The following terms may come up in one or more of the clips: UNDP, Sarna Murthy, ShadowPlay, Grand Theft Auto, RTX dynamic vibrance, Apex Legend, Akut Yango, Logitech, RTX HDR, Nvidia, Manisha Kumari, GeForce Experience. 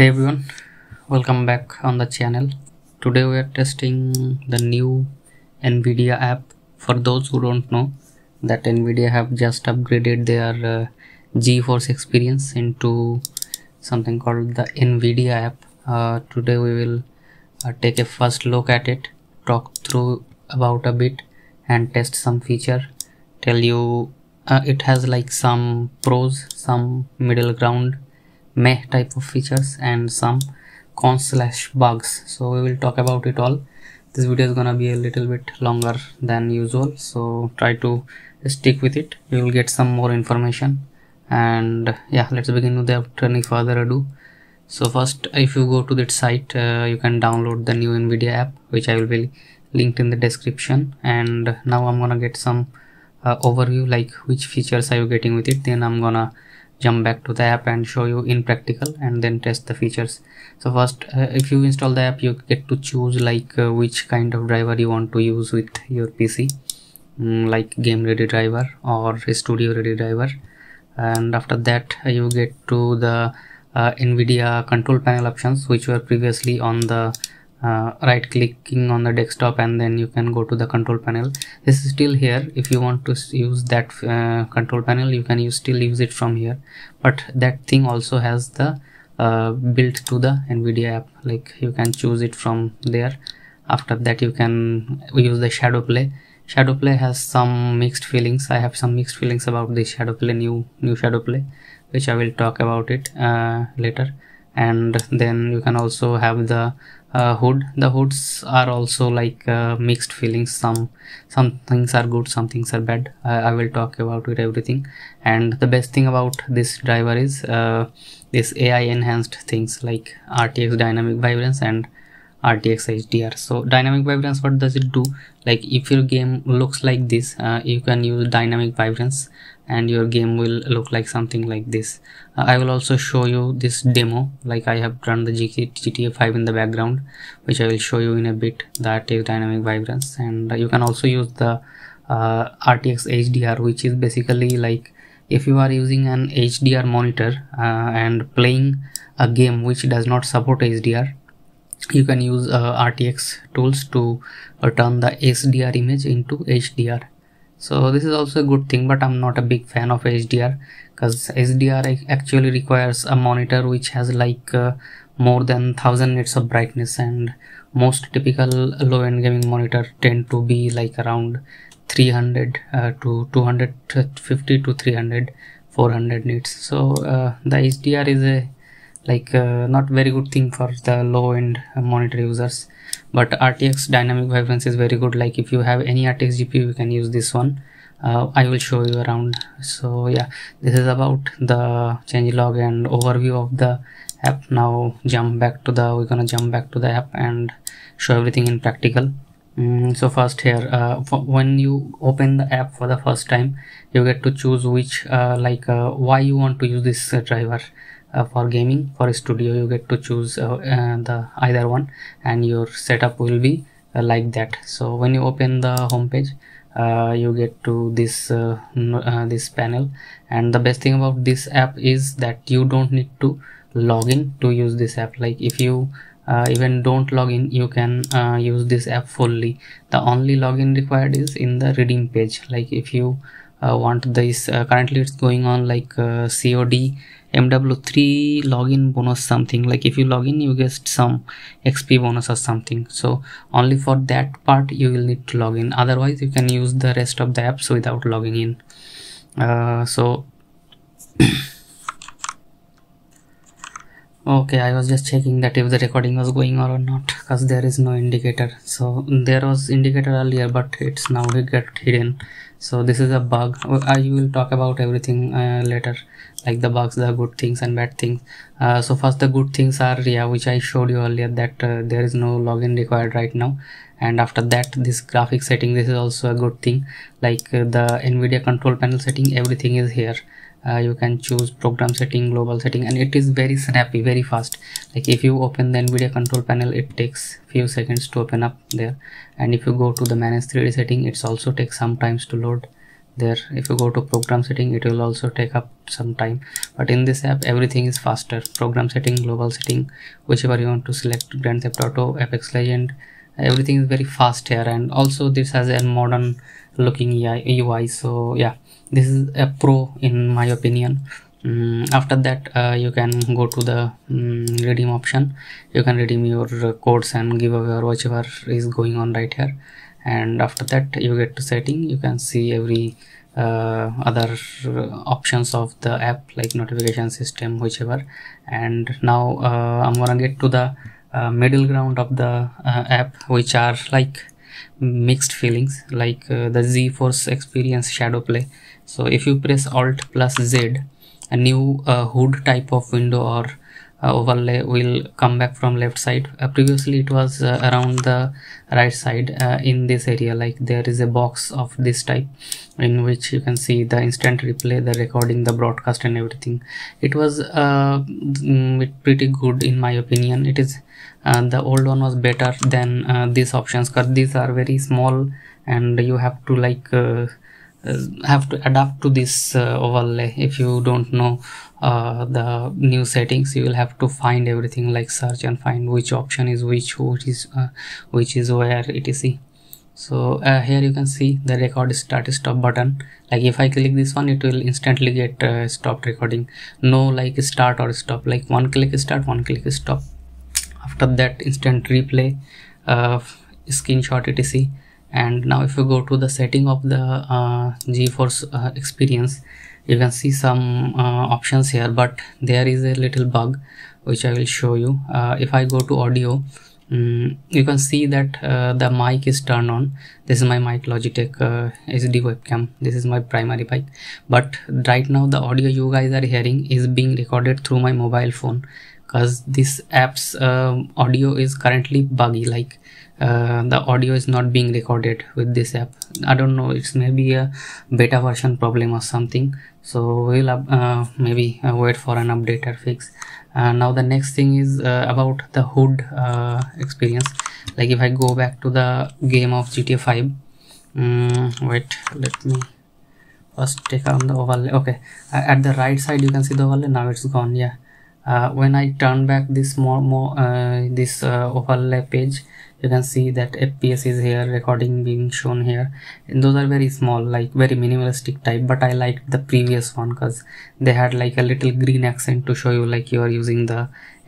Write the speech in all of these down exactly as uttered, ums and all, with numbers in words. Hey everyone, welcome back on the channel. Today we are testing the new Nvidia app. For those who don't know that Nvidia have just upgraded their uh, GeForce Experience into something called the Nvidia app. Uh, today we will uh, take a first look at it, talk through about a bit and test some feature, tell you uh, it has like some pros, some middle ground meh type of features and some cons slash bugs. So we will talk about it all. This video is gonna be a little bit longer than usual, so try to stick with it. You will get some more information. And yeah, let's begin without any further ado. So first, if you go to that site, uh, you can download the new Nvidia app, which I will be linked in the description. And now I'm gonna get some uh, overview, like which features are you getting with it. Then I'm gonna jump back to the app and show you in practical and then test the features. So first, uh, if you install the app, you get to choose like uh, which kind of driver you want to use with your P C, mm, like game ready driver or studio ready driver. And after that, uh, you get to the uh, Nvidia control panel options, which were previously on the uh, right clicking on the desktop, and then you can go to the control panel. This is still here. If you want to use that uh, control panel, you can use still use it from here, but that thing also has the uh, built to the Nvidia app, like you can choose it from there. After that, you can use the ShadowPlay. ShadowPlay has some mixed feelings. I have some mixed feelings about the ShadowPlay, new new ShadowPlay, which I will talk about it uh, later. And then you can also have the uh, hood. The hoods are also like uh, mixed feelings. Some some things are good, some things are bad. uh, I will talk about it everything. And the best thing about this driver is uh, this A I enhanced things like R T X dynamic vibrance and R T X H D R. So dynamic vibrance, what does it do? Like if your game looks like this, uh, you can use dynamic vibrance and your game will look like something like this. uh, I will also show you this demo, like I have run the G T A five in the background, which I will show you in a bit, the R T X dynamic vibrance. And uh, you can also use the uh, R T X H D R, which is basically like if you are using an H D R monitor uh, and playing a game which does not support H D R, you can use uh, R T X tools to uh, turn the H D R image into H D R. So this is also a good thing, but I'm not a big fan of H D R because H D R actually requires a monitor which has like uh, more than one thousand nits of brightness, and most typical low-end gaming monitor tend to be like around three hundred uh, to two hundred fifty to three hundred, four hundred nits. So uh, the H D R is a like uh, not very good thing for the low-end uh, monitor users, but R T X dynamic vibrance is very good. Like if you have any R T X G P U, you can use this one. uh, I will show you around. So yeah, this is about the changelog and overview of the app. Now jump back to the we're gonna jump back to the app and show everything in practical. Mm, so first here, uh, for when you open the app for the first time, you get to choose which uh, like uh, why you want to use this uh, driver. Uh, for gaming, for studio, you get to choose uh, uh, the either one, and your setup will be uh, like that. So when you open the home page, uh, you get to this uh, uh, this panel. And the best thing about this app is that you don't need to log in to use this app. Like if you uh, even don't log in, you can uh, use this app fully. The only login required is in the redeem page. Like if you uh, want this, uh, currently it's going on like uh, C O D M W three login bonus something. Like if you log in, you get some X P bonus or something. So only for that part you will need to log in, otherwise you can use the rest of the apps without logging in. Uh, so okay, I was just checking that if the recording was going on or not, because there is no indicator. So there was indicator earlier, but it's now get hidden. So this is a bug. I will talk about everything uh, later, like the bugs, the good things and bad things. Uh, so first, the good things are, yeah, which I showed you earlier, that uh, there is no login required right now. And after that, this graphic setting, this is also a good thing. Like uh, the Nvidia control panel setting, everything is here. Uh, you can choose program setting, global setting, and it is very snappy, very fast. Like if you open the Nvidia control panel, it takes few seconds to open up there. And if you go to the manage three D setting, it's also takes some times to load. there. If you go to program setting, it will also take up some time, but in this app everything is faster. Program setting, global setting, whichever you want to select, Grand Theft Auto, Apex Legend, everything is very fast here. And also this has a modern looking U I. So yeah, this is a pro in my opinion. Um, after that uh, you can go to the um, redeem option. You can redeem your uh, codes and giveaway or whatever is going on right here. And after that you get to setting. You can see every uh, other options of the app, like notification system, whichever. And now uh, I'm gonna get to the uh, middle ground of the uh, app, which are like mixed feelings, like uh, the GeForce Experience ShadowPlay. So if you press Alt plus Z, a new uh, hood type of window or uh, overlay will come back from left side. Uh, previously it was uh, around the right side uh, in this area. Like there is a box of this type in which you can see the instant replay, the recording, the broadcast and everything. It was uh, pretty good in my opinion. It is uh, the old one was better than uh, these options, because these are very small and you have to like uh, Uh, have to adapt to this uh, overlay. If you don't know uh, the new settings, you will have to find everything, like search and find which option is which, which is uh, which is where, etc. So uh, here you can see the record start stop button. Like if I click this one, it will instantly get uh, stopped recording. No like start or stop, like one click start, one click stop. After that, instant replay, uh, screenshot, etc. And now if you go to the setting of the uh, GeForce uh, Experience, you can see some uh, options here, but there is a little bug which I will show you. Uh, if I go to audio, um, you can see that uh, the mic is turned on. This is my mic, Logitech uh, H D webcam. This is my primary mic, but right now the audio you guys are hearing is being recorded through my mobile phone, because this app's uh, audio is currently buggy. Like Uh, the audio is not being recorded with this app. I don't know, it's maybe a beta version problem or something. So we'll uh, maybe uh, wait for an update or fix. Uh, now the next thing is uh, about the hood uh, experience. Like if I go back to the game of G T A five, um, wait, let me first take on the overlay. Okay, uh, at the right side you can see the overlay. Now it's gone. Yeah, uh, when I turn back this more more uh, this uh, overlay page, you can see that F P S is here, recording being shown here, and those are very small, like very minimalistic type. But I liked the previous one because they had like a little green accent to show you like you are using the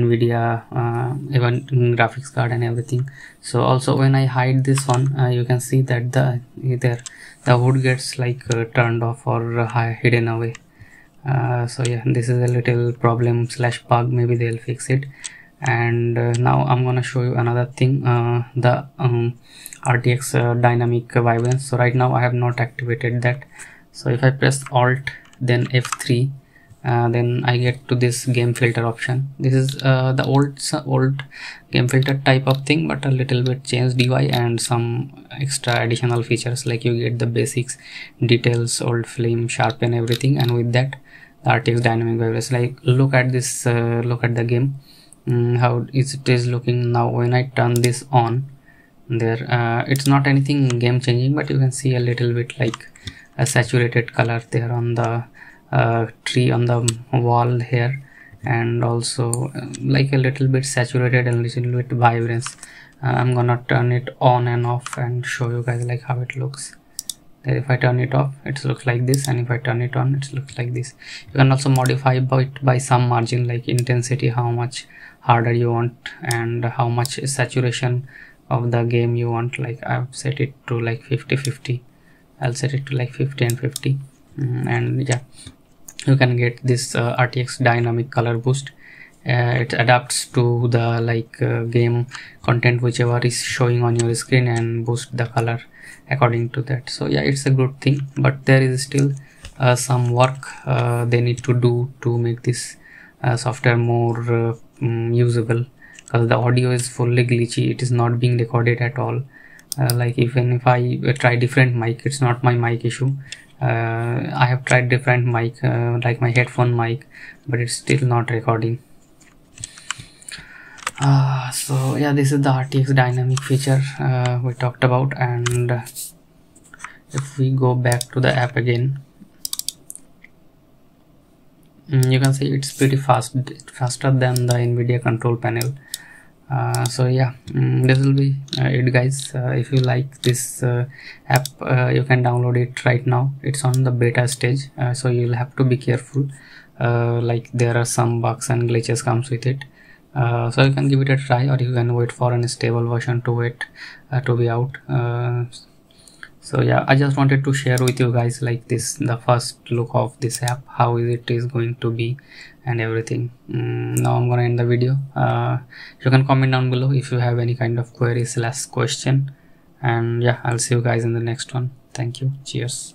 Nvidia uh, even graphics card and everything. So also when I hide this one, uh, you can see that the either the hood gets like uh, turned off or uh, hidden away. Uh, so yeah, this is a little problem slash bug. Maybe they'll fix it. And uh, now I'm gonna show you another thing, uh, the um, R T X uh, dynamic vibrance. So right now I have not activated that. So if I press Alt then F three, uh, then I get to this game filter option. This is uh, the old old game filter type of thing, but a little bit changed U I and some extra additional features. Like you get the basics, details, old flame, sharpen everything, and with that the R T X dynamic vibrance. Like look at this, uh, look at the game. Mm, how is it is looking now when I turn this on there. Uh, it's not anything game changing, but you can see a little bit like a saturated color there on the uh, tree on the wall here, and also uh, like a little bit saturated and little bit vibrance. uh, I'm gonna turn it on and off and show you guys like how it looks. If I turn it off, it looks like this, and if I turn it on, it looks like this. You can also modify it by, by some margin, like intensity, how much harder you want and how much saturation of the game you want. Like I've set it to like fifty fifty. I'll set it to like fifty and fifty. Mm, and yeah, you can get this uh, R T X dynamic color boost. Uh, it adapts to the like uh, game content whichever is showing on your screen and boost the color according to that. So yeah, it's a good thing, but there is still uh, some work uh, they need to do to make this uh, software more uh, um, usable, because the audio is fully glitchy. It is not being recorded at all. Uh, like even if I try different mic, it's not my mic issue. Uh, I have tried different mic, uh, like my headphone mic, but it's still not recording. Uh, so yeah, this is the R T X dynamic feature uh, we talked about, and uh, if we go back to the app again, you can see it's pretty fast, faster than the Nvidia control panel. Uh, so yeah, um, this will be uh, it guys. Uh, if you like this uh, app, uh, you can download it right now. It's on the beta stage, uh, so you'll have to be careful, uh, like there are some bugs and glitches comes with it. Uh, so you can give it a try, or you can wait for a stable version to it uh, to be out. Uh, so yeah, I just wanted to share with you guys like this, the first look of this app, how it is going to be and everything. Um, now I'm gonna end the video. Uh, you can comment down below if you have any kind of query slash question, and yeah, I'll see you guys in the next one. Thank you, cheers.